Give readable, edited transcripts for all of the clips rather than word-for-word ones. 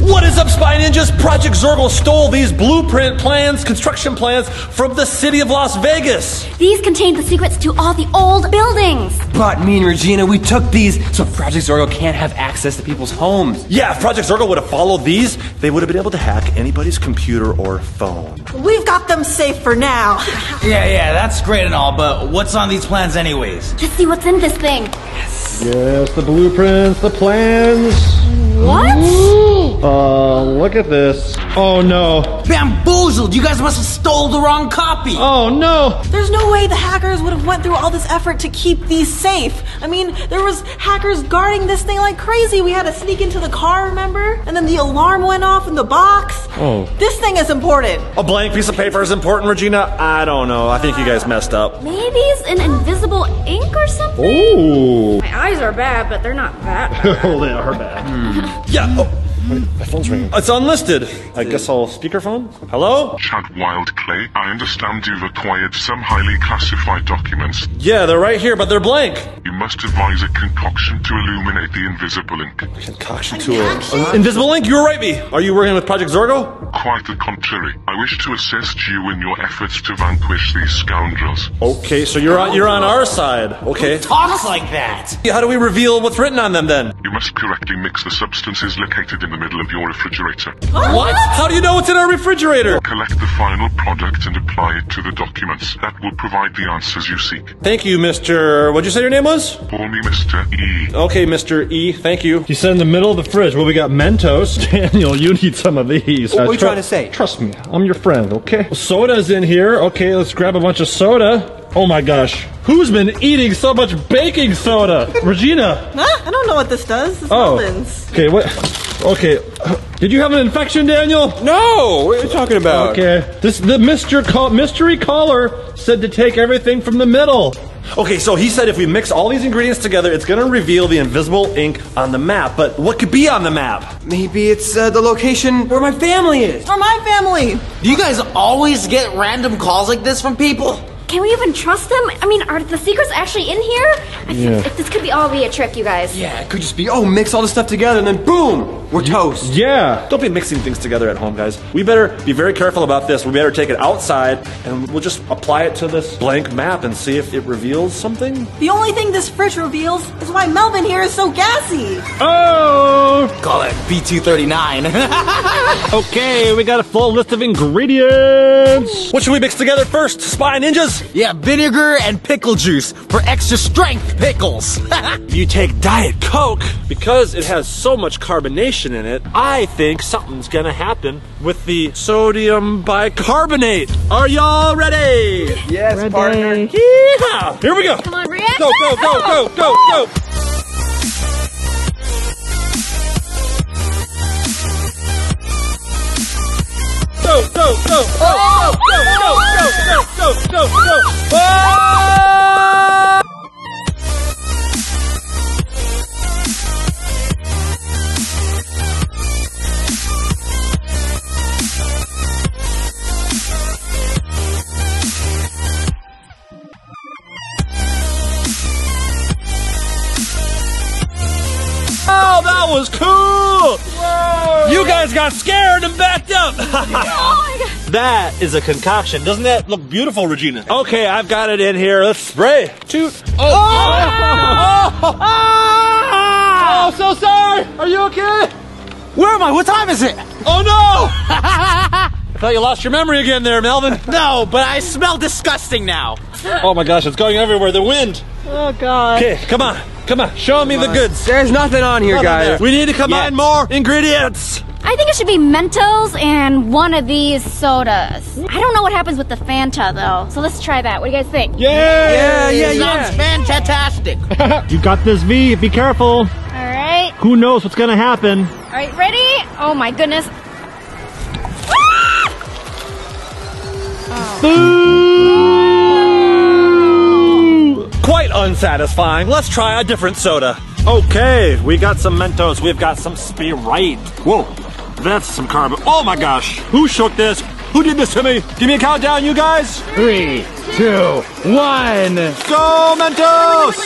What is up, Spy Ninjas? Project Zorgo stole these blueprint plans, construction plans, from the city of Las Vegas. These contain the secrets to all the old buildings. But me and Regina, we took these so Project Zorgo can't have access to people's homes. Yeah, if Project Zorgo would have followed these, they would have been able to hack anybody's computer or phone. We've got them safe for now. Yeah, that's great and all, but what's on these plans anyways? Let's see what's in this thing. Yes, the blueprints, the plans. What? Look at this. Oh no. Bamboozled! You guys must have stole the wrong copy! Oh no! There's no way the hackers would have went through all this effort to keep these safe. I mean, there was hackers guarding this thing like crazy. We had to sneak into the car, remember? And then the alarm went off in the box. Oh. This thing is important. A blank piece of paper is important, Regina? I don't know. I think you guys messed up. Maybe it's an invisible ink or something? Ooh. My eyes are bad, but they're not that bad. Oh, they are bad. Yeah. Oh. Wait, my phone's ringing. It's unlisted. I guess I'll speakerphone. Hello? Chad Wild Clay, I understand you've acquired some highly classified documents. Yeah, they're right here, but they're blank. You must advise a concoction to illuminate the invisible ink. A concoction to invisible ink? You were right, me. Are you working with Project Zorgo? Quite the contrary. I wish to assist you in your efforts to vanquish these scoundrels. Okay, so you're on our side. Okay. Who talks like that? How do we reveal what's written on them then? You must correctly mix the substances located in the middle of your refrigerator. What? How do you know what's in our refrigerator? Collect the final product and apply it to the documents. That will provide the answers you seek. Thank you, Mr. What'd you say your name was? Call me Mr. E. Okay, Mr. E, thank you. He said in the middle of the fridge. Well, we got Mentos. Daniel, you need some of these. What are you trying to say? Trust me, I'm your friend, okay? Well, soda's in here. Okay, let's grab a bunch of soda. Oh my gosh. Who's been eating so much baking soda? Regina. Huh? I don't know what this does. It's melons. Okay, what? Okay, did you have an infection, Daniel? No, what are you talking about? Okay, the mystery caller said to take everything from the middle. Okay, so he said if we mix all these ingredients together, it's going to reveal the invisible ink on the map. But what could be on the map? Maybe it's the location where my family is. Or my family. Do you guys always get random calls like this from people? Can we even trust them? I mean, are the secrets actually in here? This could be all be a trick, you guys. Yeah, it could just be, oh, mix all this stuff together and then boom, we're toast. Yeah. Don't be mixing things together at home, guys. We better be very careful about this. We better take it outside and we'll just apply it to this blank map and see if it reveals something. The only thing this fridge reveals is why Melvin here is so gassy. Oh! Call it B239. Okay, we got a full list of ingredients. What should we mix together first, Spy Ninjas? Yeah, vinegar and pickle juice for extra strength pickles. You take Diet Coke, because it has so much carbonation in it, I think something's gonna happen with the sodium bicarbonate. Are y'all ready? Yes, ready. Partner. Yeehaw! Here we go. Come on, react. Go, go, go, go, go, go. Go, go, go, go, go, go, go, go. Go, go, go! Oh! Oh, that was cool! Whoa. You guys got scared and backed up! Oh my God. That is a concoction. Doesn't that look beautiful, Regina? Okay, I've got it in here. Let's spray. Toot. Oh! Oh! Oh! Oh! Oh, so sorry. Are you okay? Where am I? What time is it? Oh no! I thought you lost your memory again there, Melvin. No, but I smell disgusting now. Oh my gosh, it's going everywhere. The wind. Oh God. Okay, come on. Come on. Show me the goods. There's nothing on here, guys. We need to combine more ingredients. I think it should be Mentos and one of these sodas. I don't know what happens with the Fanta, though. So let's try that. What do you guys think? Yeah. Sounds fantastic. You got this, V. Be careful. All right. Who knows what's going to happen? All right, ready? Oh, my goodness. Ah! Oh. Quite unsatisfying. Let's try a different soda. Okay, we got some Mentos. We've got some Sprite. Whoa. That's some carbon. Oh my gosh. Who shook this? Who did this to me? Give me a countdown, you guys. 3, 2, 1. Go, Mentos!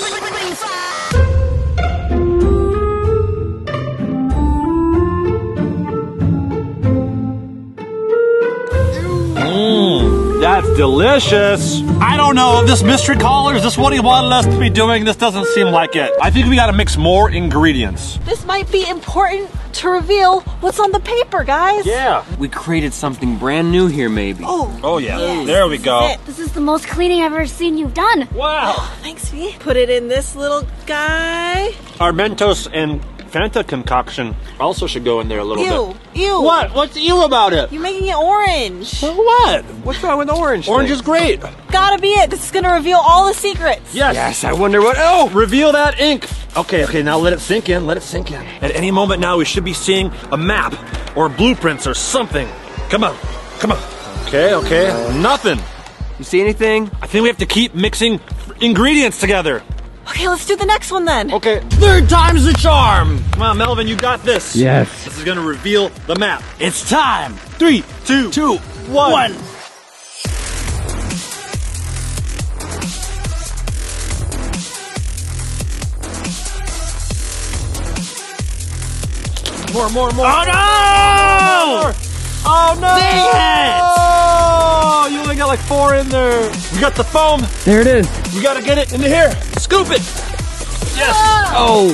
delicious. I don't know. This mystery caller, is this what he wanted us to be doing? This doesn't seem like it. I think we gotta mix more ingredients. This might be important to reveal what's on the paper, guys. Yeah. We created something brand new here, maybe. Oh yeah. Yes. There we go. This is the most cleaning I've ever seen you've done. Wow. Oh, thanks, V. Put it in this little guy. Our Mentos and Fanta concoction also should go in there a little bit. Ew. What? What's ew about it? You're making it orange. So what? What's wrong with orange? Orange is great. Gotta be it. This is gonna reveal all the secrets. Yes. Yes, I wonder what. Oh, reveal that ink. Okay, now let it sink in. Let it sink in. At any moment now, we should be seeing a map or blueprints or something. Come on. Come on. Okay. Nothing. You see anything? I think we have to keep mixing ingredients together. Okay, let's do the next one then. Okay, third time's the charm. Come on, Melvin, you got this. Yes. This is gonna reveal the map. It's time. 3, 2, 1. More. Oh no! More. Oh no! Dang it! You only got like 4 in there. We got the foam. There it is. We gotta get it into here. Scoop it. Yes. Oh.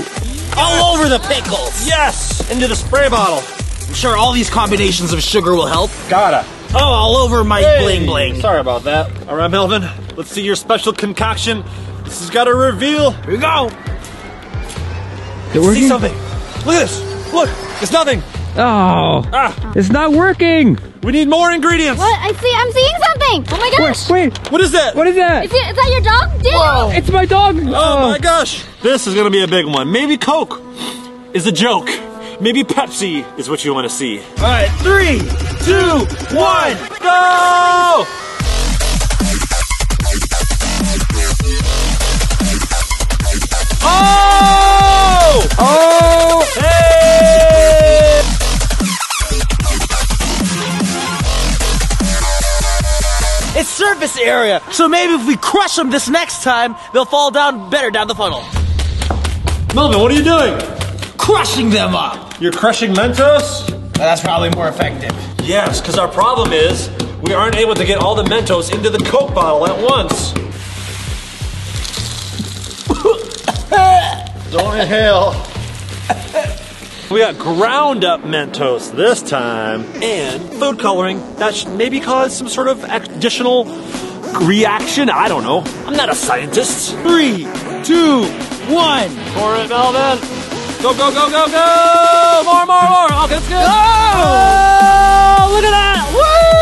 All over the pickles. Yes. Into the spray bottle. I'm sure all these combinations of sugar will help. Gotta. Oh, all over my bling bling. Sorry about that. All right, Melvin. Let's see your special concoction. This has got to reveal. Here we go. See something. Look at this. Look. It's nothing. Oh, it's not working. We need more ingredients. What? I'm seeing something. Oh my gosh. Wait. What is that? What is that? Is that your dog? Whoa. It's my dog. Oh my gosh. This is going to be a big one. Maybe Coke is a joke. Maybe Pepsi is what you want to see. All right. 3, 2, 1, go. Oh! Oh! Hey! It's surface area, so maybe if we crush them this next time, they'll fall down better down the funnel. Melvin, what are you doing? Crushing them up. You're crushing Mentos? Well, that's probably more effective. Yes, because our problem is we aren't able to get all the Mentos into the Coke bottle at once. Don't inhale. We got ground up Mentos this time, and food coloring. That should maybe cause some sort of additional reaction. I don't know. I'm not a scientist. 3, 2, 1. Pour it, Melvin. Go. More. Okay, that's good. Oh! Look at that. Whoa!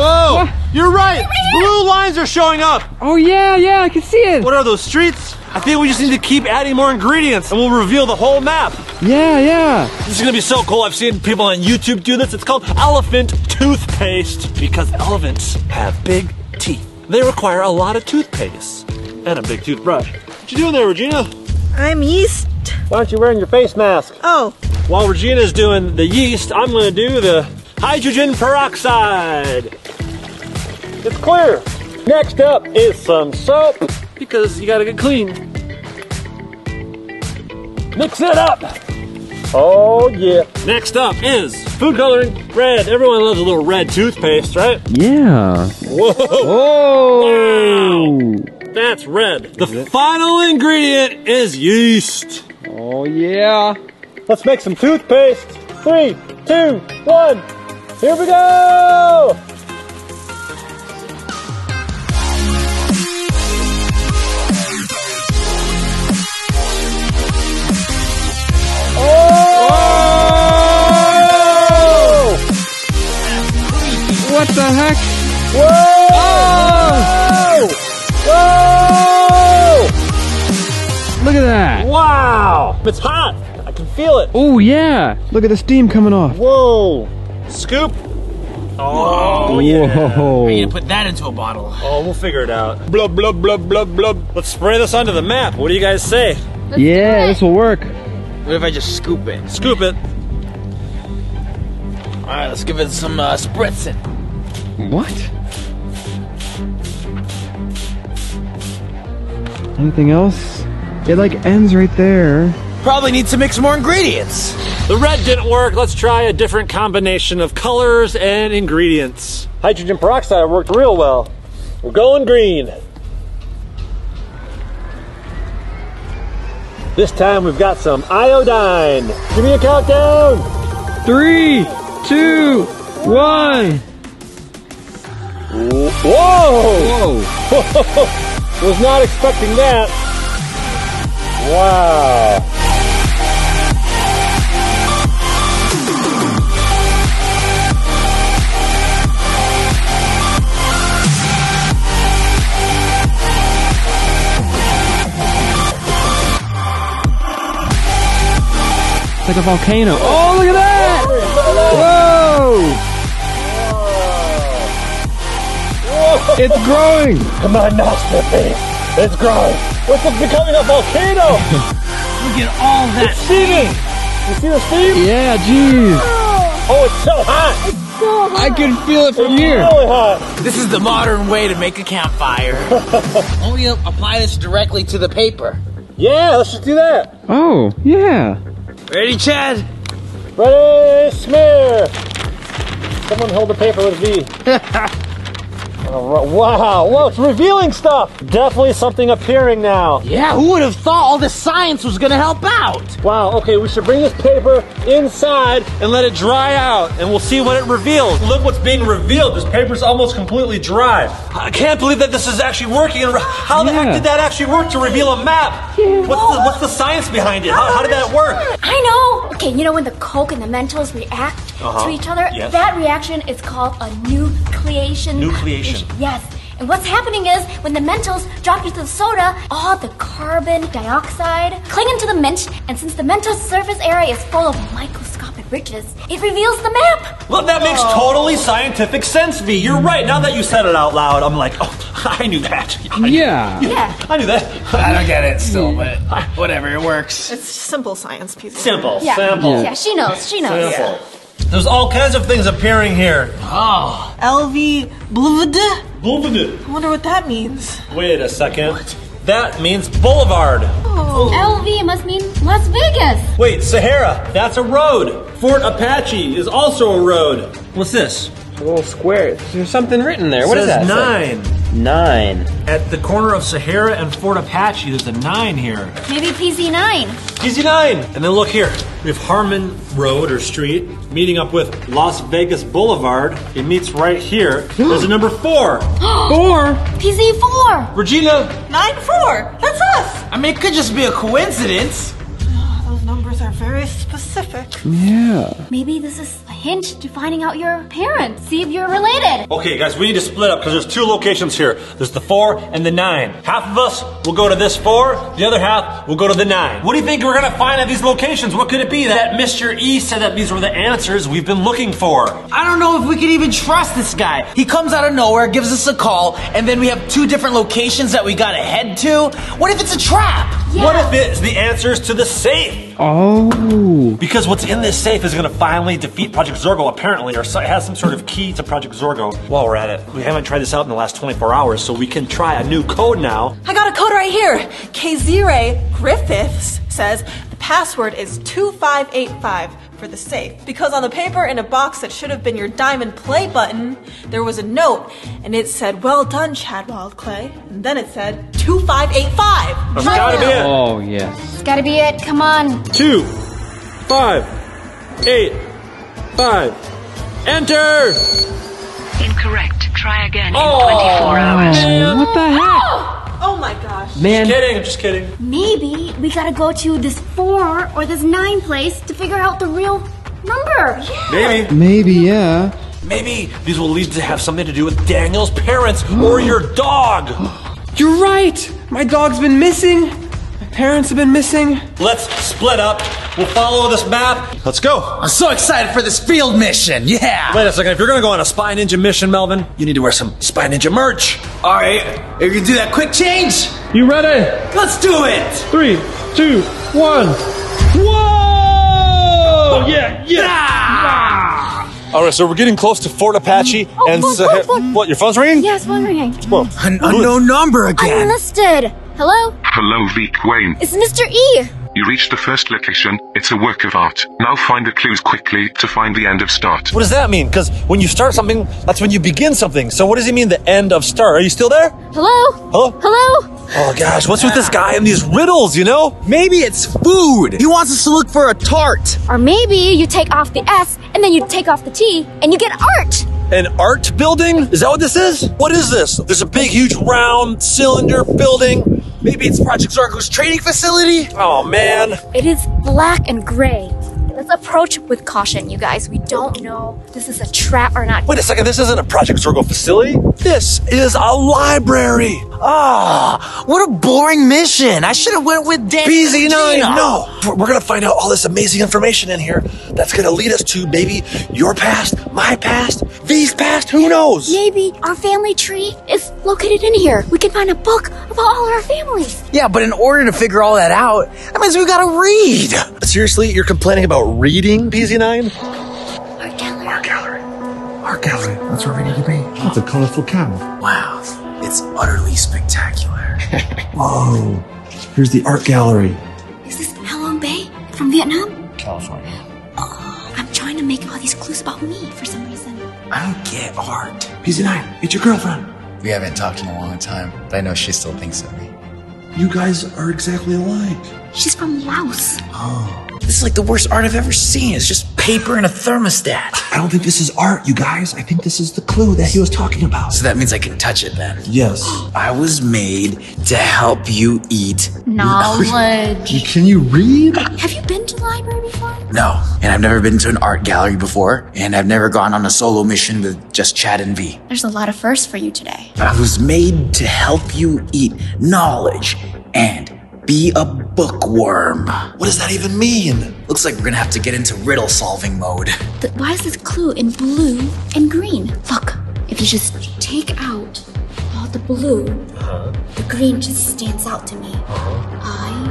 What? You're right! Blue lines are showing up! Oh yeah, I can see it! What are those streets? I think we just need to keep adding more ingredients and we'll reveal the whole map! Yeah! This is gonna be so cool, I've seen people on YouTube do this. It's called elephant toothpaste because elephants have big teeth. They require a lot of toothpaste and a big toothbrush. What you doing there, Regina? I'm yeast. Why aren't you wearing your face mask? Oh. While Regina's doing the yeast, I'm gonna do the hydrogen peroxide. It's clear. Next up is some soap because you gotta get clean. Mix it up. Oh yeah. Next up is food coloring. Red. Everyone loves a little red toothpaste, right? Yeah. Whoa. Wow. That's red. The final ingredient is yeast. Oh yeah. Let's make some toothpaste. 3, 2, 1. Here we go! Oh! What the heck? Whoa! Oh! Whoa! Look at that! Wow! It's hot! I can feel it! Oh yeah! Look at the steam coming off! Whoa! Scoop! Oh, yeah. Whoa. I need to put that into a bottle. Oh, we'll figure it out. Blub, blub, blub, blub, blub. Let's spray this onto the map. What do you guys say? Let's do it. This will work. What if I just scoop it? Scoop it. All right, let's give it some spritzing. What? Anything else? It like ends right there. Probably need to mix more ingredients. The red didn't work. Let's try a different combination of colors and ingredients. Hydrogen peroxide worked real well. We're going green. This time we've got some iodine. Give me a countdown. 3, 2, 1. Whoa! Whoa! Was not expecting that. Wow. It's like a volcano. Oh, look at that! Whoa! It's growing! Come on, Nastya, it's growing! What's becoming a volcano? Look at all that. It's steaming! You see the steam? Yeah, jeez! Oh, it's so hot! It's so hot! I can feel it from here! It's really hot! This is the modern way to make a campfire. Only apply this directly to the paper. Yeah, let's just do that! Oh, yeah! Ready, Chad? Ready, smear! Someone hold the paper with V. Wow, whoa, it's revealing stuff! Definitely something appearing now. Yeah, who would have thought all this science was gonna help out? Wow, okay, we should bring this paper inside and let it dry out, and we'll see what it reveals. Look what's being revealed. This paper's almost completely dry. I can't believe that this is actually working. How the heck did that actually work to reveal a map? What's the science behind it? How did that work? I know! Okay, you know when the Coke and the Mentos react to each other? Yes. That reaction is called a nucleation. Nucleation. Yes, and what's happening is when the Mentos drop into the soda, all the carbon dioxide cling into the mint, and since the Mentos surface area is full of microscopic ridges, it reveals the map. Well, that makes totally scientific sense, V. You're right. Now that you said it out loud, I'm like, oh, I knew that. I knew that. I don't get it still, but whatever, it works. It's simple science, people. Simple, simple. Yeah, she knows, Simple. Yeah. There's all kinds of things appearing here. Oh. LV Boulevard. I wonder what that means. Wait a second. What? That means boulevard. Oh. LV must mean Las Vegas. Wait, Sahara, that's a road. Fort Apache is also a road. What's this? It's a little square. There's something written there. What is that? It says 9. 9. At the corner of Sahara and Fort Apache, there's a 9 here. Maybe PZ-9. PZ-9. And then look here. We have Harmon Road or Street meeting up with Las Vegas Boulevard. It meets right here. There's a number 4. 4? PZ4. Regina. 9-4. That's us. I mean, it could just be a coincidence. Those numbers are very specific. Yeah. Maybe this is a hint to finding out your parents. See if you're related. Okay, guys, we need to split up because there's 2 locations here. There's the 4 and the 9. Half of us will go to this 4. The other half will go to the 9. What do you think we're going to find at these locations? What could it be that Mr. E said that these were the answers we've been looking for? I don't know if we could even trust this guy. He comes out of nowhere, gives us a call, and then we have 2 different locations that we got to head to. What if it's a trap? Yeah. What if it's the answers to the safe? Oh. Because what's in this safe is gonna finally defeat Project Zorgo, apparently, or it has some sort of key to Project Zorgo. While we're at it, we haven't tried this out in the last 24 hours, so we can try a new code now. I got a code right here. Kzire Griffiths says the password is 2585 for the safe. Because on the paper in a box that should have been your diamond play button, there was a note, and it said, "Well done, Chad Wild Clay." And then it said 2585. That's gotta be it. Oh, yes. It's gotta be it. Come on. 2585. Enter! Incorrect. Try again in 24 hours. Man. What the heck? Oh my gosh. Man. Just kidding. I'm just kidding. Maybe we gotta go to this 4 or this 9 place to figure out the real number. Yeah. Maybe. Maybe, yeah. Maybe these will lead to have something to do with Daniel's parents or your dog. You're right! My dog's been missing! parents have been missing. Let's split up. We'll follow this map. Let's go. I'm so excited for this field mission. Yeah. Wait a second. If you're going to go on a Spy Ninja mission, Melvin, you need to wear some Spy Ninja merch. All right. If you can do that quick change. You ready? Let's do it. 3, 2, 1. Whoa! Yeah, yeah. Ah! All right, so we're getting close to Fort Apache and phone. What? Your phone's ringing? Yes, phone's ringing. Well, an unknown number again. Unlisted. Hello? Hello, Vy Qwaint. It's Mr. E. You reached the first location. It's a work of art. Now find the clues quickly to find the end of start. What does that mean? Because when you start something, that's when you begin something. So what does he mean, the end of start? Are you still there? Hello? Hello? Hello? Oh gosh, what's with this guy and these riddles, you know? Maybe it's food. He wants us to look for a tart. Or maybe you take off the S and then you take off the T and you get art. An art building? Is that what this is? What is this? There's a big, huge, round cylinder building. Maybe it's Project Zorgo's training facility? Oh, man. It is black and gray. Let's approach with caution, you guys. We don't know if this is a trap or not. Wait a second, this isn't a Project Zorgo facility. This is a library. Ah, what a boring mission. I should have went with Daniel. PZ9, no. We're going to find out all this amazing information in here that's going to lead us to maybe your past, my past, V's past, who knows? Maybe our family tree is located in here. We can find a book about all our families. Yeah, but in order to figure all that out, that means we've got to read. Seriously, you're complaining about reading, PZ9? Art gallery. Art gallery. Art gallery. That's where we need to be. That's a colorful camel. Wow. It's utterly spectacular. Whoa. Here's the art gallery. Is this Halong Bay from Vietnam? California. Oh, I'm trying to make all these clues about me for some reason. I don't get art. PZ9, it's your girlfriend. We haven't talked in a long time, but I know she still thinks of me. You guys are exactly alike. She's from Laos. Oh. This is like the worst art I've ever seen. It's just paper and a thermostat. I don't think this is art, you guys. I think this is the clue that he was talking about. So that means I can touch it then? Yes. I was made to help you eat knowledge. Can you read? Have you been to the library before? No. And I've never been to an art gallery before. And I've never gone on a solo mission with just Chad and V. There's a lot of firsts for you today. I was made to help you eat knowledge and be a bookworm. What does that even mean? Looks like we're gonna have to get into riddle solving mode. Why is this clue in blue and green? Look, if you just take out all the blue, the green just stands out to me. I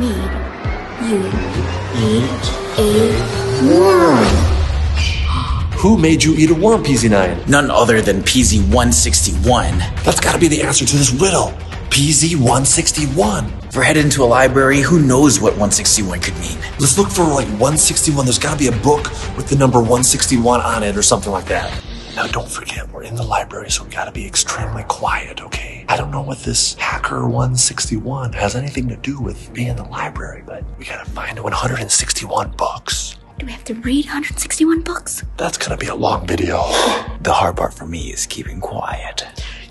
made you eat a worm. Who made you eat a worm, PZ9? None other than PZ161. That's gotta be the answer to this riddle. PZ-161. If we're headed into a library, who knows what 161 could mean? Let's look for like 161. There's gotta be a book with the number 161 on it or something like that. Now don't forget, we're in the library, so we gotta be extremely quiet, okay? I don't know what this hacker 161 has anything to do with being in the library, but we gotta find 161 books. Do we have to read 161 books? That's gonna be a long video. The hard part for me is keeping quiet.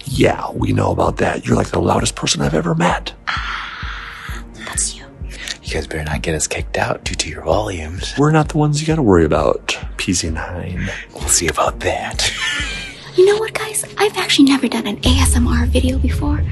Yeah, we know about that. You're like the loudest person I've ever met. That's you. You guys better not get us kicked out due to your volumes. We're not the ones you gotta worry about, PZ9. We'll see about that. You know what, guys? I've actually never done an ASMR video before.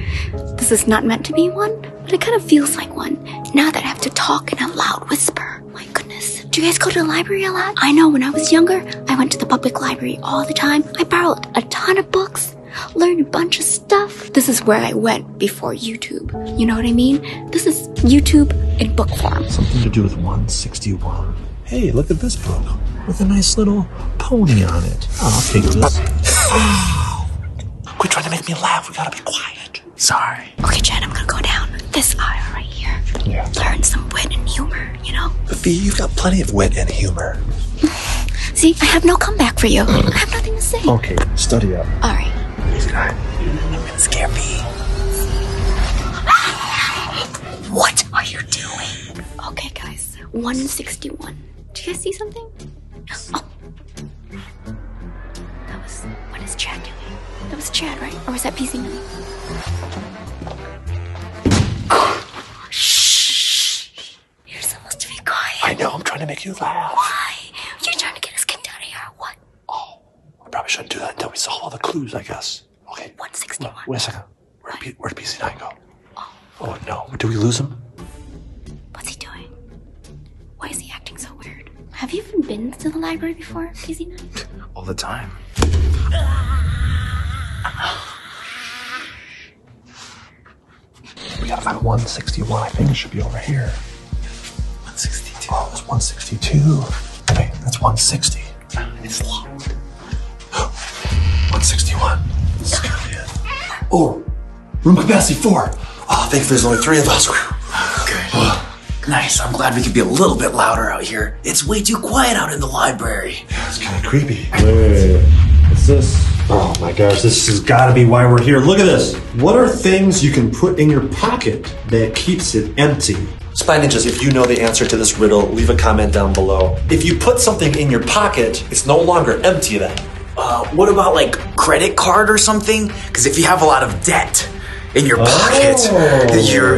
This is not meant to be one, but it kind of feels like one. Now that I have to talk in a loud whisper. My goodness. Do you guys go to the library a lot? I know when I was younger, I went to the public library all the time. I borrowed a ton of books. Learn a bunch of stuff. This is where I went before YouTube. You know what I mean? This is YouTube in book form. Something to do with 161. Hey, look at this book with a nice little pony on it. I'll take this. Quit trying to make me laugh. We gotta be quiet. Sorry. Okay, Chad, I'm gonna go down this aisle right here. Yeah. Learn some wit and humor, you know? But V, you've got plenty of wit and humor. See, I have no comeback for you. I have nothing to say. Okay, study up. All right. I'm gonna scare me. What are you doing? Okay, guys. 161. Do you guys see something? Oh. That was... What is Chad doing? That was Chad, right? Or was that PZ9? Shh. You're supposed to be quiet. I know. I'm trying to make you laugh. Why? You're trying to get us kicked out of here or what? Oh. I probably shouldn't do that until we solve all the clues, I guess. Okay. 161. Wait a second. Where did PZ9 go? Oh. Oh no, do we lose him? What's he doing? Why is he acting so weird? Have you even been to the library before, PZ9? All the time. We gotta find 161, I think it should be over here. 162. Oh, it was 162. Wait, that's 160. It's locked. 161. This is gonna be it. Oh, room capacity 4. Oh, thankfully there's only 3 of us. Good. Nice, I'm glad we could be a little bit louder out here. It's way too quiet out in the library. Yeah, it's kinda creepy. Wait. What's this? Oh my gosh, this has gotta be why we're here. Look at this. What are things you can put in your pocket that keeps it empty? Spy Ninjas, if you know the answer to this riddle, leave a comment down below. If you put something in your pocket, it's no longer empty then. What about like credit card or something? Because if you have a lot of debt in your pocket,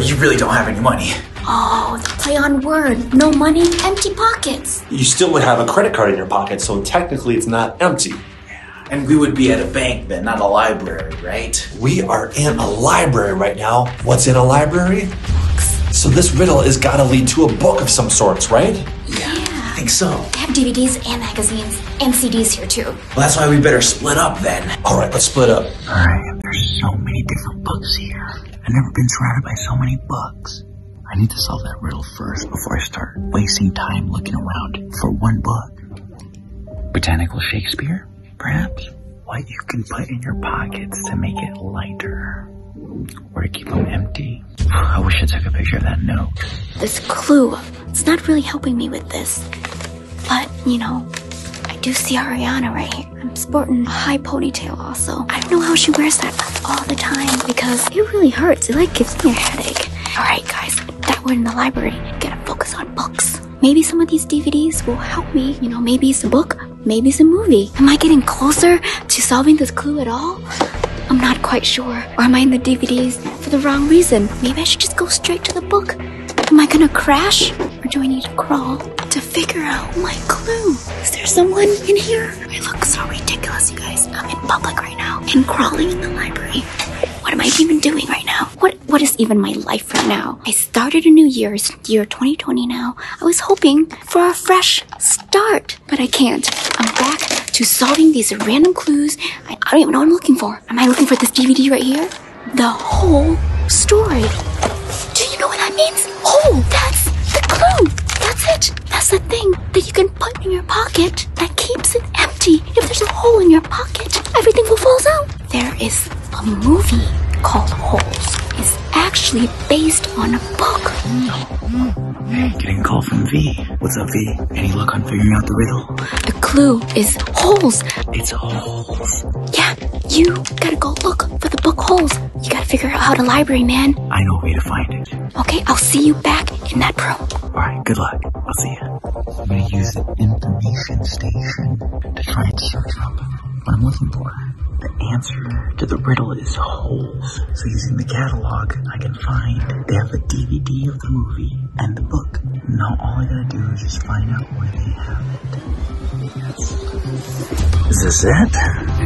you really don't have any money. Oh, the play on word. No money, empty pockets. You still would have a credit card in your pocket, so technically it's not empty. Yeah. And we would be at a bank then, not a library, right? We are in a library right now. What's in a library? Books. So this riddle has got to lead to a book of some sorts, right? Yeah. I think so. They have DVDs and magazines and CDs here too. Well, that's why we better split up then. All right, let's split up. All right, there's so many different books here. I've never been surrounded by so many books. I need to solve that riddle first before I start wasting time looking around for one book. Botanical Shakespeare, perhaps? What you can put in your pockets to make it lighter. Or to keep them empty. I wish I took a picture of that note. This clue, it's not really helping me with this. But, you know, I do see Ariana right here. I'm sporting a high ponytail also. I don't know how she wears that all the time because it really hurts. It like gives me a headache. All right, guys, that we're in the library, gotta focus on books. Maybe some of these DVDs will help me. You know, maybe it's a book, maybe it's a movie. Am I getting closer to solving this clue at all? I'm not quite sure. Or am I in the DVDs for the wrong reason? Maybe I should just go straight to the book. Am I gonna crash? Or do I need to crawl to figure out my clue? Is there someone in here? I look so ridiculous, you guys. I'm in public right now and crawling in the library. What am I even doing right now? What is even my life right now? I started a new year. It's year 2020 now. I was hoping for a fresh start, but I can't. I'm back to solving these random clues. I don't even know what I'm looking for. Am I looking for this DVD right here? The whole story. Do you know what that means? Oh, that's the clue. That's it. That's the thing that you can put in your pocket that keeps it empty. If there's a hole in your pocket, everything will fall out. There is a movie called Holes. It's actually based on a book. Hey, getting a call from V. What's up, V? Any luck on figuring out the riddle? The clue is holes. It's holes. Yeah, you gotta go look for the book Holes. You gotta figure out how to library, man. I know a way to find it. Okay, I'll see you back in that room. Alright, good luck. I'll see ya. I'm gonna use the information station to try and search up what I'm looking for. The answer to the riddle is holes. So using the catalog, I can find they have a DVD of the movie and the book. Now all I gotta do is just find out where they have it. Is this it?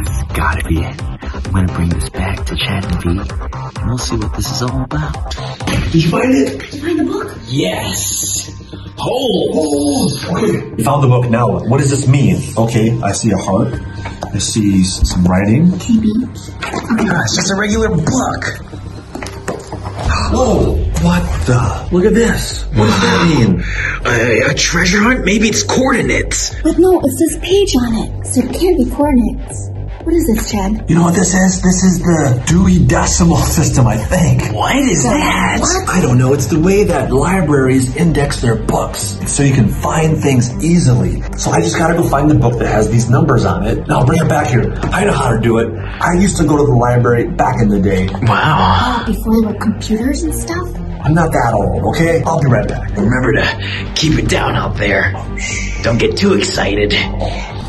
It's gotta be it. I'm gonna bring this back to Chad and V, and we'll see what this is all about. Did you find it? Did you find the book? Yes! Holes! Okay. Found the book. Now what does this mean? Okay, I see a heart. I see some writing. TV. Oh my gosh, it's a regular book. Whoa, what the? Look at this. What does that mean? A treasure hunt? Maybe it's coordinates. But no, it says page on it, so it can't be coordinates. What is this, Chad? You know what this is? This is the Dewey Decimal System, I think. What is that? What? I don't know. It's the way that libraries index their books, so you can find things easily. So I just gotta go find the book that has these numbers on it. Now bring it back here. I know how to do it. I used to go to the library back in the day. Wow. Before there were computers and stuff? I'm not that old, okay? I'll be right back. Remember to keep it down out there. Don't get too excited.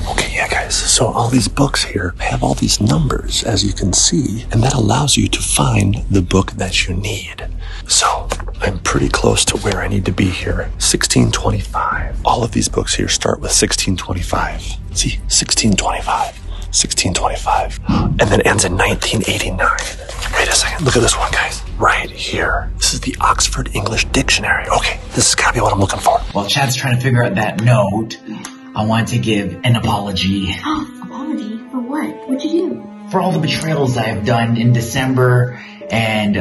Okay, yeah, guys, so all these books here have all these numbers, as you can see, and that allows you to find the book that you need. So I'm pretty close to where I need to be here. 1625. All of these books here start with 1625. See, 1625, 1625, and then ends in 1989. Wait a second. Look at this one, guys. Right here. This is the Oxford English Dictionary. Okay, this has got to be what I'm looking for. While Chad's trying to figure out that note, I want to give an apology. Oh, apology? For what? What'd you do? For all the betrayals I have done in December and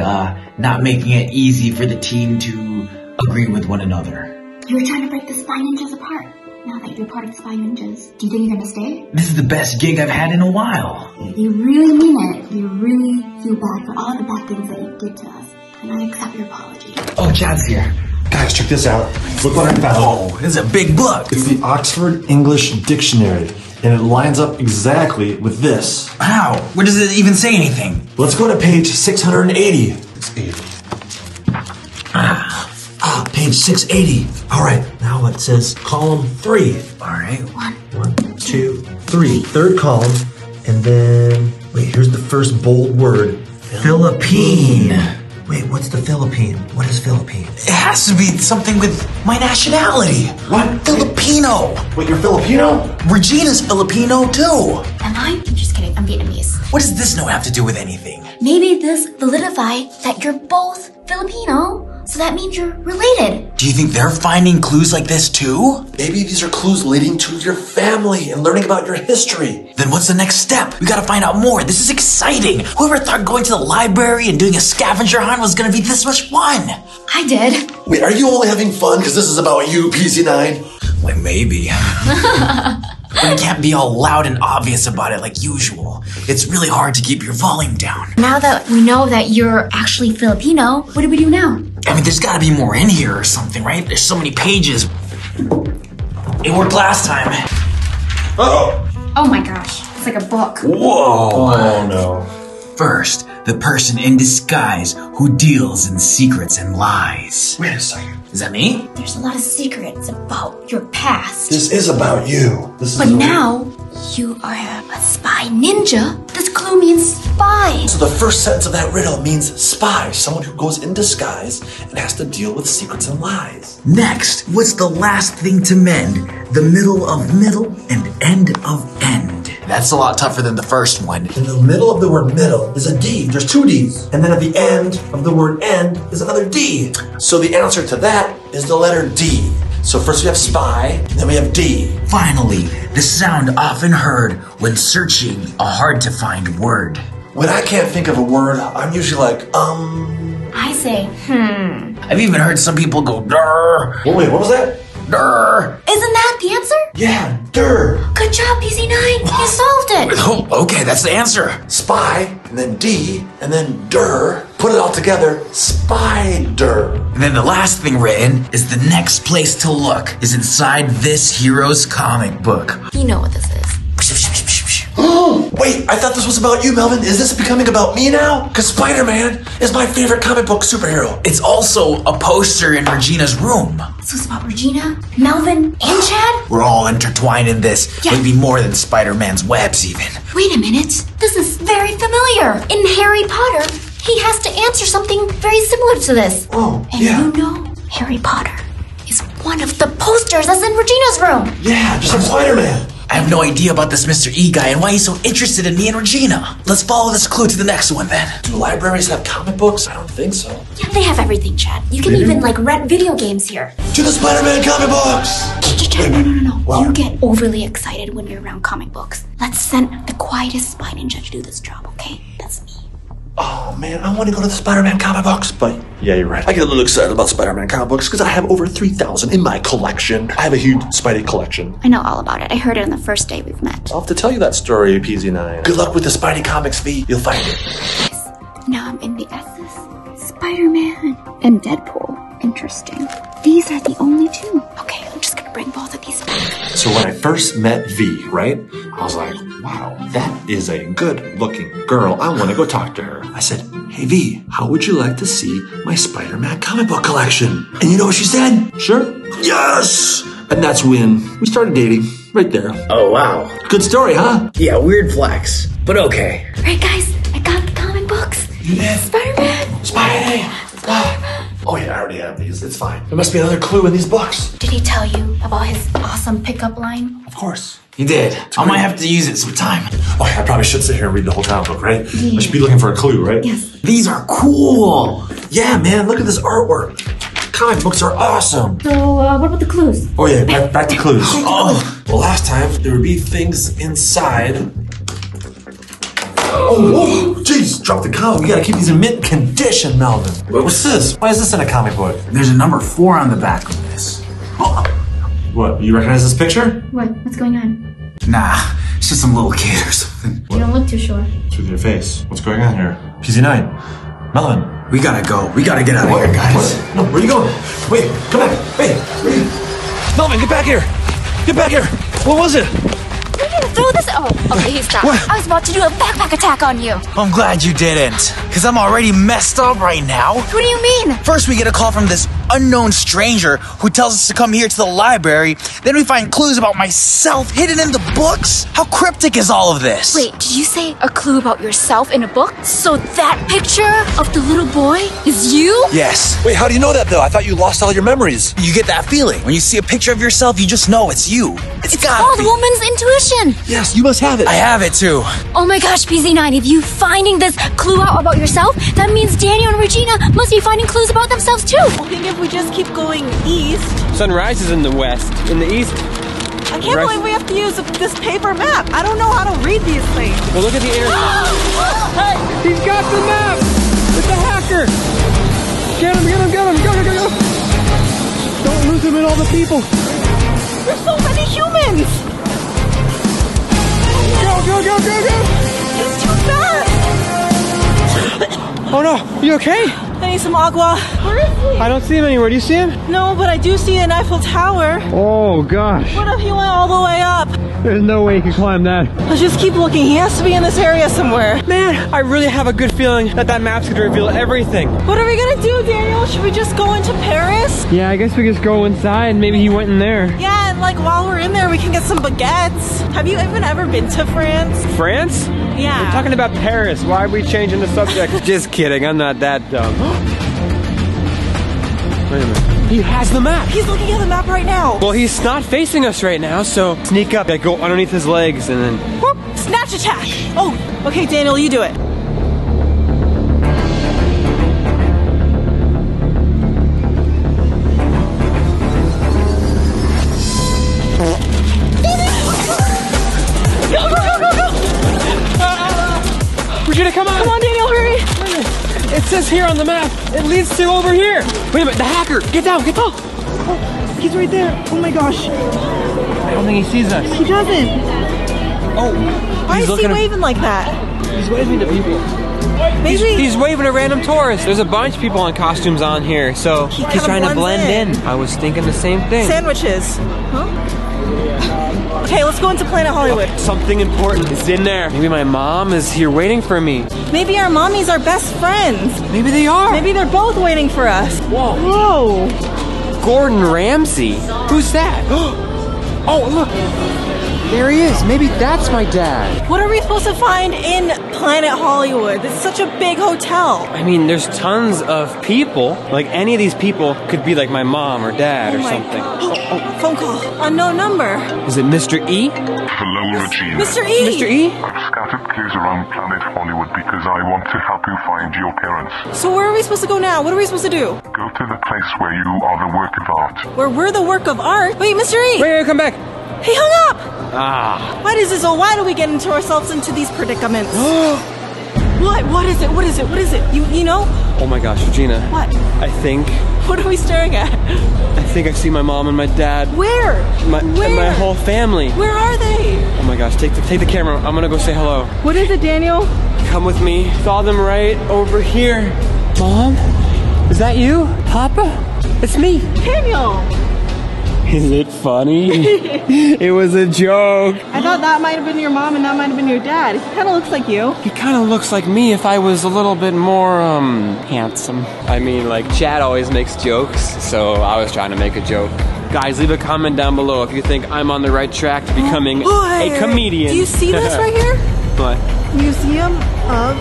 not making it easy for the team to agree with one another. You were trying to break the Spy Ninjas apart. Now that you're part of the Spy Ninjas, do you think you're gonna stay? This is the best gig I've had in a while. You really mean it. You really feel bad for all the bad things that you did to us. And I accept your apology. Oh, Chad's here. Guys, check this out. Look what I found. Oh, this is a big book. It's the Oxford English Dictionary. And it lines up exactly with this. How? Where does it even say anything? Let's go to page 680. 680. Page 680. All right, now it says column 3. All right. One, two, three. Third column. And then, wait, here's the first bold word. Philippine. Wait, what's the Philippine? What is Philippine? It has to be something with my nationality. What? Filipino. Wait, you're Filipino? Regina's Filipino too. Am I? Just kidding, I'm Vietnamese. What does this note have to do with anything? Maybe this validifies that you're both Filipino. So that means you're related. Do you think they're finding clues like this too? Maybe these are clues leading to your family and learning about your history. Then what's the next step? We gotta find out more. This is exciting. Whoever thought going to the library and doing a scavenger hunt was gonna be this much fun? I did. Wait, are you only having fun because this is about you, PZ9? Well, maybe. But it can't be all loud and obvious about it like usual. It's really hard to keep your volume down. Now that we know that you're actually Filipino, what do we do now? I mean, there's gotta be more in here or something, right? There's so many pages. It worked last time. Uh-oh. Oh my gosh, it's like a book. Whoa. Oh no. First, the person in disguise who deals in secrets and lies. Wait a second. Is that me? There's a lot of secrets about your past. This is about you. But now, you are a spy ninja. This clue means spy. So the first sentence of that riddle means spy, someone who goes in disguise and has to deal with secrets and lies. Next, what's the last thing to mend? The middle of middle and end of end. That's a lot tougher than the first one. In the middle of the word middle is a D. There's 2 Ds. And then at the end of the word end is another D. So the answer to that is the letter D. So first we have spy, then we have D. Finally, the sound often heard when searching a hard-to-find word. When I can't think of a word, I'm usually like, I say, I've even heard some people go, durr. Oh, wait, what was that? Durr. Isn't that the answer? Yeah, durr. Good job, PZ9. You solved it. Oh, okay, that's the answer. Spy, and then D, and then durr. Put it all together, spider. And then the last thing written is the next place to look is inside this hero's comic book. You know what this is. Oh, wait, I thought this was about you, Melvin. Is this becoming about me now? Because Spider-Man is my favorite comic book superhero. It's also a poster in Regina's room. So it's about Regina, Melvin, and Chad? We're all intertwined in this. Yeah. Maybe more than Spider-Man's webs, even. Wait a minute. This is very familiar. In Harry Potter, he has to answer something very similar to this. Oh, and yeah. You know, Harry Potter is one of the posters that's in Regina's room. Yeah, just like Spider-Man. I have no idea about this Mr. E guy and why he's so interested in me and Regina. Let's follow this clue to the next one then. Do libraries have comic books? I don't think so. Yeah, they have everything, Chad. You can even like rent video games here. To the Spider-Man comic books! Chad, no. Wow. You get overly excited when you're around comic books. Let's send the quietest spy ninja to do this job, okay? That's me. Oh man, I want to go to the Spider-Man comic books, but yeah, you're right. I get a little excited about Spider-Man comic books because I have over 3,000 in my collection. I have a huge Spidey collection. I know all about it. I heard it on the first day we've met. I'll have to tell you that story, PZ9. Good luck with the Spidey comics, V. You'll find it. Now I'm in the S's. Spider-Man and Deadpool. Interesting. These are the only two. Okay, I'm just gonna bring both of these back. So when I first met V, right? I was like, wow, that is a good-looking girl. I want to go talk to her. I said, hey, V, how would you like to see my Spider-Man comic book collection? And you know what she said? Sure. Yes! And that's when we started dating. Right there. Oh, wow. Good story, huh? Yeah, weird flex, but okay. All right, guys, I got the comic books. You did? Spider-Man. Spider-Man. Oh yeah, I already have these. It's fine. There must be another clue in these books. Did he tell you about his awesome pickup line? Of course. He did. I might have to use it sometime. Oh, I probably should sit here and read the whole town book, right? Yeah. I should be looking for a clue, right? Yes. These are cool. Yeah, man, look at this artwork. Comic books are awesome. So, what about the clues? Oh yeah, back to clues. Oh, well, last time there would be things inside. Oh, whoa, jeez, drop the comic. You gotta keep these in mint condition, Melvin. What's this? Why is this in a comic book? There's a number 4 on the back of this. Oh. What, you recognize this picture? What, what's going on? Nah, it's just some little kid or something. What? You don't look too sure. It's with your face. What's going on here? PZ9, Melvin. We gotta go. We gotta get out of here, guys. What? No, where are you going? Wait, come back. Wait, Melvin, get back here. Get back here. What was it? We're gonna throw this. Oh, okay, he stopped. What? I was about to do a backpack attack on you. I'm glad you didn't, because I'm already messed up right now. What do you mean? First, we get a call from this unknown stranger who tells us to come here to the library. Then we find clues about myself hidden in the books. How cryptic is all of this? Wait, did you say a clue about yourself in a book? So that picture of the little boy is you? Yes. Wait, how do you know that though? I thought you lost all your memories. You get that feeling. When you see a picture of yourself, you just know it's you. It's called woman's intuition. Yes, you must have it. I have it too. Oh my gosh, PZ9, if you finding this clue out about yourself, that means Daniel and Regina must be finding clues about themselves too. We just keep going east. Sun rises in the west. In the east. I can't believe we have to use this paper map. I don't know how to read these things. Well, look at the internet. Hey, he's got the map. It's a hacker. Get him, get him, get him. Go, go, go, go. Don't lose him in all the people. There's so many humans. Go, go, go, go, go. He's too fast. Oh no, you okay? I need some agua. Where is he? I don't see him anywhere. Do you see him? No, but I do see an Eiffel Tower. Oh, gosh. What if he went all the way up? There's no way he can climb that. Let's just keep looking. He has to be in this area somewhere. Man, I really have a good feeling that that map's going to reveal everything. What are we going to do, Daniel? Should we just go into Paris? Yeah, I guess we just go inside. Maybe he went in there. Yeah, and like while we're in there, we can get some baguettes. Have you even ever been to France? France? Yeah. We're talking about Paris. Why are we changing the subject? Just kidding. I'm not that dumb. Wait a minute. He has the map. He's looking at the map right now. Well, he's not facing us right now, so sneak up. Yeah, go underneath his legs and then... Whoop! Snatch attack! Oh, okay, Daniel, you do it. Go, go, go, go, go! Regina, come on! Come on, Daniel, hurry! It says here on the map, it leads to over here. Wait a minute, the hacker, get down, get down. Oh, he's right there. Oh my gosh. I don't think he sees us. He doesn't. Oh. Why is he waving like that? He's waving to people. He's waving to random tourists. There's a bunch of people in costumes on here, so he's trying to blend in. I was thinking the same thing. Sandwiches. Huh? Okay, let's go into Planet Hollywood. Something important is in there. Maybe my mom is here waiting for me. Maybe our mommies are best friends. Maybe they are. Maybe they're both waiting for us. Whoa. Whoa. Gordon Ramsay? Who's that? Oh, look. There he is. Maybe that's my dad. What are we supposed to find in Planet Hollywood? It's such a big hotel. I mean, there's tons of people. Like, any of these people could be like my mom or dad or something. Oh, phone call. Unknown number. Is it Mr. E? Hello, Regina. Mr. E! Mr. E? I've scattered clues around Planet Hollywood because I want to help you find your parents. So where are we supposed to go now? What are we supposed to do? Go to the place where you are the work of art. Where we're the work of art? Wait, Mr. E! Wait, come back. He hung up! Ah. What is this? Oh, why do we get into ourselves into these predicaments? What? What is it? What is it? What is it? You know? Oh my gosh, Regina. What? I think... What are we staring at? I think I see my mom and my dad. Where? My whole family. Where are they? Oh my gosh, take the camera. I'm gonna go say hello. What is it, Daniel? Come with me. Saw them right over here. Mom? Is that you? Papa? It's me. Daniel! Is it funny? It was a joke. I thought that might have been your mom and that might have been your dad. He kind of looks like you. He kind of looks like me if I was a little bit more, handsome. I mean, like, Chad always makes jokes, so I was trying to make a joke. Guys, leave a comment down below if you think I'm on the right track to becoming a comedian. Do you see this right here? What? Museum of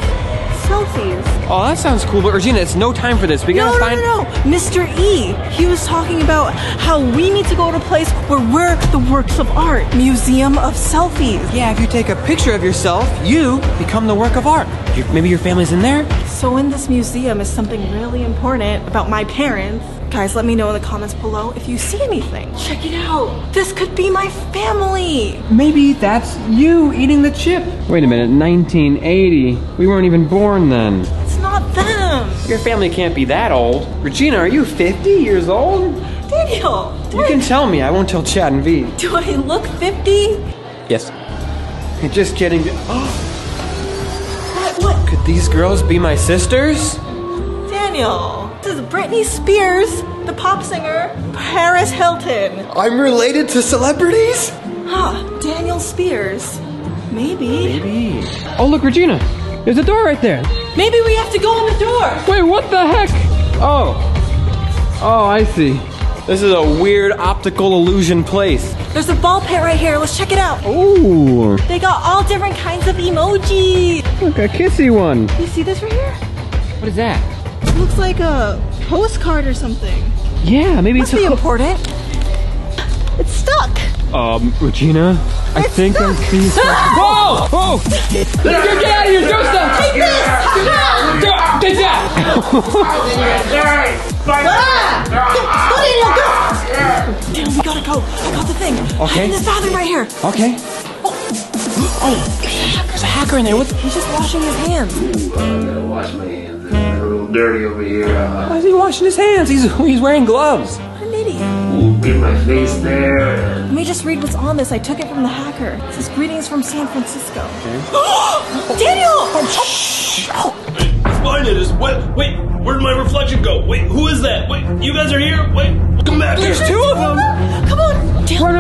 selfies. Oh, that sounds cool, but Regina, it's no time for this. We gotta find... No. Mr. E, he was talking about how we need to go to a place where we're the works of art. Museum of selfies. Yeah, if you take a picture of yourself, you become the work of art. Maybe your family's in there? So in this museum is something really important about my parents. Guys, let me know in the comments below if you see anything. Check it out. This could be my family. Maybe that's you eating the chip. Wait a minute, 1980. We weren't even born then. It's not them. Your family can't be that old. Regina, are you 50 years old? Daniel, you can tell me. I won't tell Chad and V. Do I look 50? Yes. Just kidding. What? Could these girls be my sisters? Daniel. This is Britney Spears, the pop singer, Paris Hilton. I'm related to celebrities? Huh, Daniel Spears. Maybe. Maybe. Oh, look, Regina. There's a door right there. Maybe we have to go in the door. Wait, what the heck? Oh. Oh, I see. This is a weird optical illusion place. There's a ball pit right here. Let's check it out. Oh. They got all different kinds of emojis. Look, a kissy one. You see this right here? What is that? Looks like a postcard or something. Yeah, maybe it's important. It's stuck. Regina, I think I'm being stuck. Whoa! Whoa! Get out of here! Do something! Take this! Get that! Go! Damn, we gotta go. I got the thing. Okay. In this bathroom right here. Okay. Oh, there's a hacker in there. He's just washing his hands. I'm gonna wash my hands. Dirty over here. Why is he washing his hands? He's wearing gloves. What an idiot. Get my face there. Let me just read what's on this. I took it from the hacker. It says, greetings from San Francisco. Okay. Daniel! Oh, shh! It's mine, it is. What? Wait, where'd my reflection go? Wait, who is that? Wait, you guys are here? Wait, come back. There's two of them. Come on. Daniel.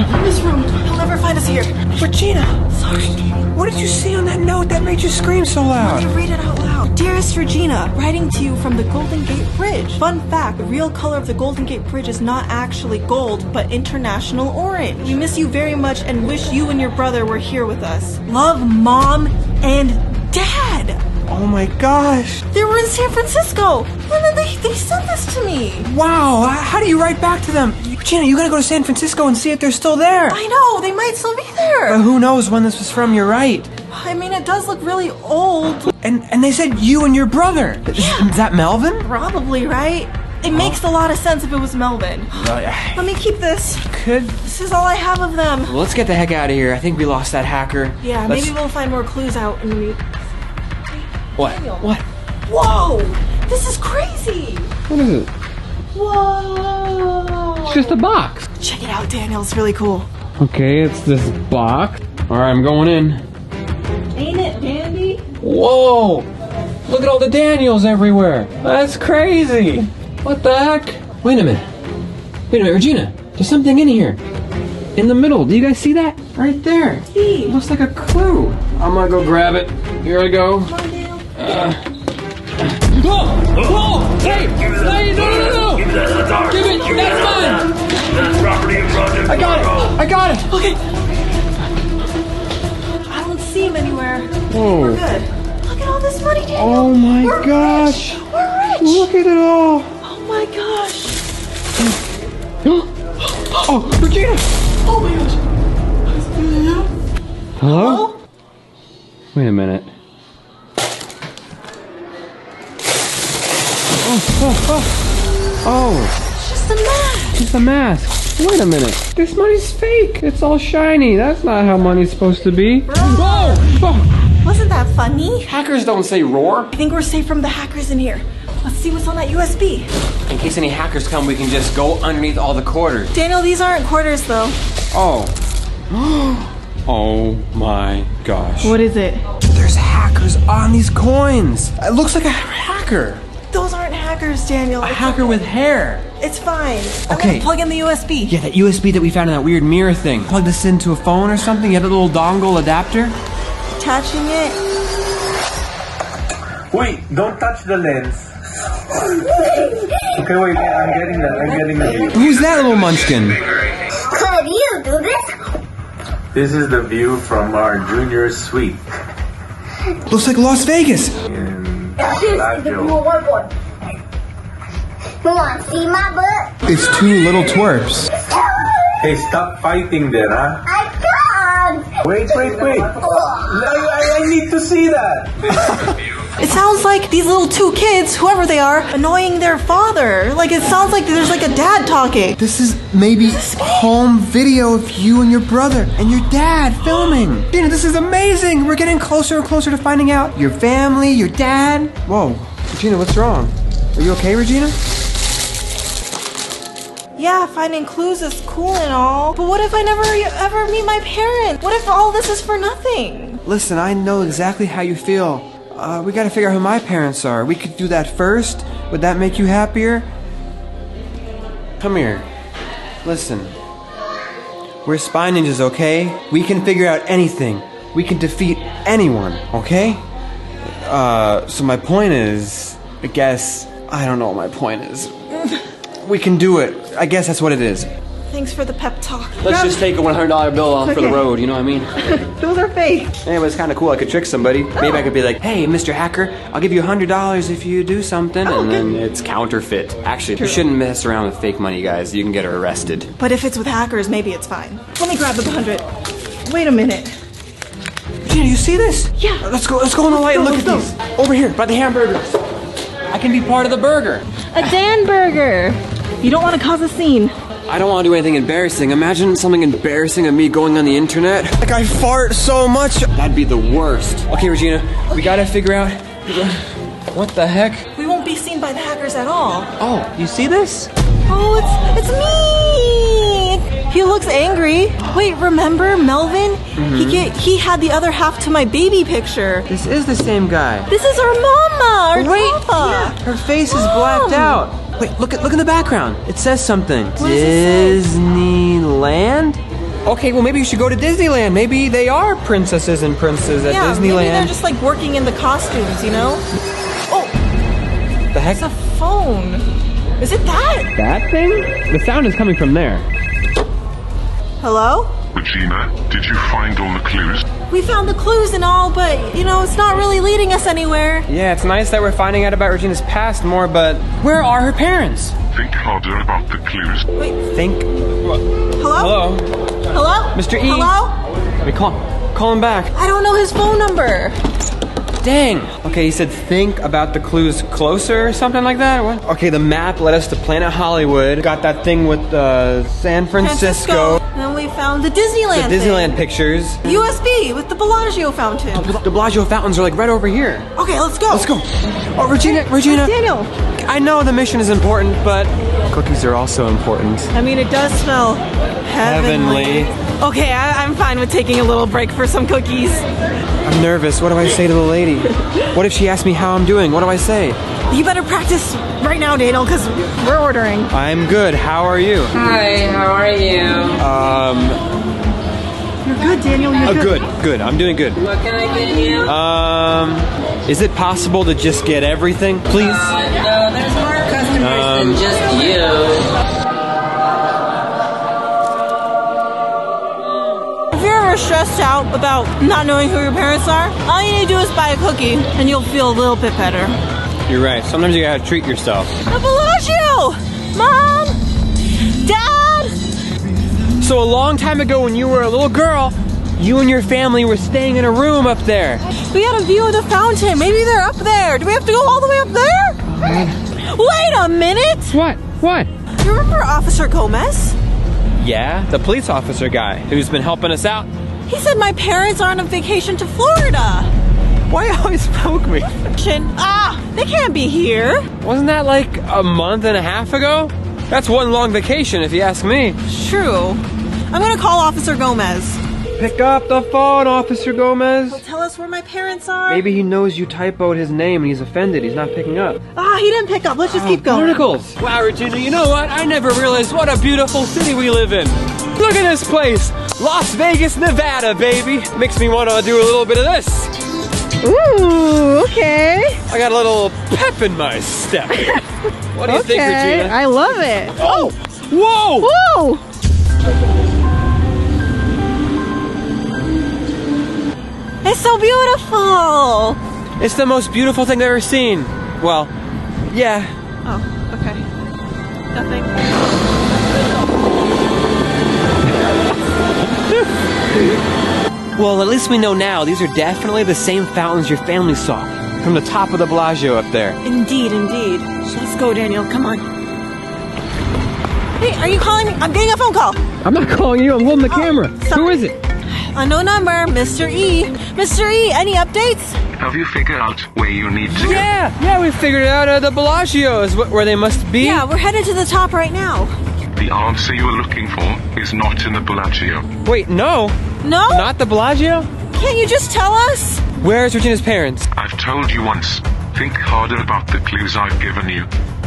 In this room. He'll never find us here. Regina. Sorry. What did you see on that note that made you scream so loud? I'm gonna read it out loud. Dearest Regina, writing to you from the Golden Gate Bridge. Fun fact, the real color of the Golden Gate Bridge is not actually gold, but international orange. We miss you very much and wish you and your brother were here with us. Love, Mom and Dad. Oh my gosh. They were in San Francisco, and then they sent this to me. Wow, how do you write back to them? Regina, you gotta go to San Francisco and see if they're still there. I know, they might still be there. But who knows when this was from, you're right. I mean, it does look really old. And they said you and your brother. Yeah. Is that Melvin? Probably, right? It makes a lot of sense if it was Melvin. Let me keep this. This is all I have of them. Well, let's get the heck out of here. I think we lost that hacker. Yeah, maybe we'll find more clues out. What? Daniel. What? Whoa! This is crazy! What is it? Whoa! It's just a box. Check it out, Daniel. It's really cool. Okay, it's this box. Alright, I'm going in. Ain't it dandy? Whoa! Look at all the Daniels everywhere! That's crazy! What the heck? Wait a minute. Wait a minute, Regina! There's something in here! In the middle, do you guys see that? Right there! See? It looks like a clue! I'm gonna go grab it. Here I go. Come on, Daniel. Whoa! Whoa! Hey! Hey! No! Give me that! Give it! That's mine! That's property and project. I got it! I got it! Okay! Anywhere. Whoa. We're good. Look at all this money, Daniel. Oh my gosh. Rich. We're rich. Look at it all. Oh my gosh. Oh, Regina. Oh my gosh. Hello? Hello? Wait a minute. Oh. It's just a mask. It's a mask. Wait a minute. This money's fake. It's all shiny. That's not how money's supposed to be. Whoa! Whoa! Wasn't that funny? Hackers don't say roar. I think we're safe from the hackers in here. Let's see what's on that USB. In case any hackers come, we can just go underneath all the quarters. Daniel, these aren't quarters, though. Oh. Oh my gosh. What is it? There's hackers on these coins. It looks like a hacker. Those aren't hackers, Daniel. It's a hacker with hair. It's fine. Okay. Plug in the USB. Yeah, that USB that we found in that weird mirror thing. Plug this into a phone or something. You have a little dongle adapter. Touching it. Wait, don't touch the lens. Okay, wait, yeah, I'm getting that. I'm getting that. Who's that little munchkin? Could you do this? This is the view from our junior suite. Looks like Las Vegas. See my butt? It's two little twerps. Hey, stop fighting there, huh? I can't. Wait. I need to see that. It sounds like these little two kids, whoever they are, annoying their father. Like, it sounds like there's like a dad talking. This is maybe home video of you and your brother and your dad filming. Dude, this is amazing. We're getting closer and closer to finding out your family, your dad. Whoa, Regina, what's wrong? Are you okay, Regina? Yeah, finding clues is cool and all, but what if I never ever meet my parents? What if all this is for nothing? Listen, I know exactly how you feel. We gotta figure out who my parents are. We could do that first. Would that make you happier? Come here. Listen. We're Spy Ninjas, okay? We can figure out anything. We can defeat anyone, okay? So my point is... I guess... I don't know what my point is. We can do it. I guess that's what it is. Thanks for the pep talk. Let's just take a $100 bill off for the road, you know what I mean? Those are fake. Anyway, it was kind of cool. I could trick somebody. Oh. Maybe I could be like, hey, Mr. Hacker, I'll give you $100 if you do something. Oh, and then it's counterfeit. Actually, you shouldn't mess around with fake money, guys. You can get arrested. But if it's with hackers, maybe it's fine. Let me grab the 100. Wait a minute. Regina, you see this? Yeah. Let's go on the light and look at these. Over here, by the hamburgers. I can be part of the burger. A Dan burger. You don't want to cause a scene. I don't want to do anything embarrassing. Imagine something embarrassing of me going on the internet. Like, I fart so much. That'd be the worst. Okay, Regina, we gotta figure out... What the heck? We won't be seen by the hackers at all. Oh, you see this? Oh, it's me! He looks angry. Wait, remember Melvin? Mm-hmm. He had the other half to my baby picture. This is the same guy. This is our mama, our papa. Yeah. Her face is blacked out. Wait, look in the background. It says something. Disneyland? Okay, well maybe you should go to Disneyland. Maybe they are princesses and princes at Disneyland. Yeah, maybe they're just like working in the costumes, you know? Oh! The heck? It's a phone. Is it that? That thing? The sound is coming from there. Hello? Regina, did you find all the clues? We found the clues and all, but, you know, it's not really leading us anywhere. Yeah, it's nice that we're finding out about Regina's past more, but where are her parents? Think harder about the clues. Wait. Think. Hello? Hello? Hello? Mr. E? Hello? We call him back. I don't know his phone number. Dang. Okay, he said think about the clues closer or something like that? What? Okay, the map led us to Planet Hollywood. Got that thing with San Francisco. And we found the Disneyland pictures. USB with the Bellagio fountain. The Bellagio fountains are like right over here. Okay, let's go. Let's go. Oh, Regina. Daniel. I know the mission is important, but cookies are also important. I mean, it does smell heavenly. Okay, I'm fine with taking a little break for some cookies. I'm nervous. What do I say to the lady? What if she asks me how I'm doing? What do I say? You better practice right now, Daniel, because we're ordering. I'm good. How are you? Hi, how are you? You're good, Daniel. You're good. I'm doing good. What can I get you? Is it possible to just get everything, please? No, there's more customers than just you. If you're ever stressed out about not knowing who your parents are, all you need to do is buy a cookie, and you'll feel a little bit better. You're right. Sometimes you gotta treat yourself. The Bellagio! Mom! Dad! So a long time ago when you were a little girl, you and your family were staying in a room up there. We had a view of the fountain. Maybe they're up there. Do we have to go all the way up there? Wait a minute! What? What? Do you remember Officer Gomez? Yeah, the police officer guy who's been helping us out. He said my parents are on a vacation to Florida. Why you always poke me? They can't be here. Wasn't that like a month and a half ago? That's one long vacation if you ask me. True. I'm gonna call Officer Gomez. Pick up the phone, Officer Gomez. He'll tell us where my parents are. Maybe he knows you typoed his name and he's offended. He's not picking up. Ah, he didn't pick up. Let's just keep going. Particles. Wow, Regina, you know what? I never realized what a beautiful city we live in. Look at this place. Las Vegas, Nevada, baby. Makes me want to do a little bit of this. Ooh, okay. I got a little pep in my step. What do you think, Regina? I love it. Oh! Whoa! Whoa! It's so beautiful! It's the most beautiful thing I've ever seen. Well, yeah. Oh, okay. Nothing. Well, at least we know now these are definitely the same fountains your family saw from the top of the Bellagio up there. Indeed, indeed. Let's go, Daniel. Come on. Hey, are you calling me? I'm getting a phone call. I'm not calling you. I'm holding the camera. Sorry. Who is it? Unknown number, Mr. E. Mr. E, any updates? Have you figured out where you need to go? Yeah, we figured out the Bellagio is where they must be. Yeah, we're headed to the top right now. The answer you were looking for is not in the Bellagio. Wait, no. No? Not the Bellagio? Can't you just tell us? Where is Regina's parents? I've told you once. Think harder about the clues I've given you.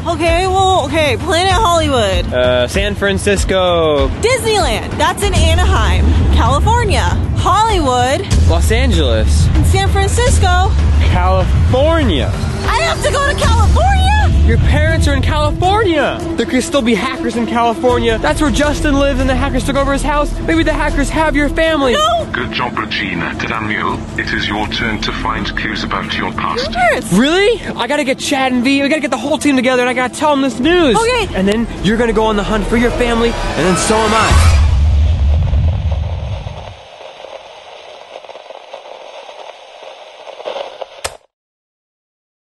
Okay, well, okay, Planet Hollywood. San Francisco. Disneyland, that's in Anaheim. California. Hollywood. Los Angeles. And San Francisco. California. I have to go to California? Your parents are in California. There could still be hackers in California. That's where Justin lives and the hackers took over his house. Maybe the hackers have your family. No! Good job, Regina. Daniel, it is your turn to find clues about your past. Yours. Really? I gotta get Chad and Vy. We gotta get the whole team together and I gotta tell them this news. Okay. And then you're gonna go on the hunt for your family and then so am I.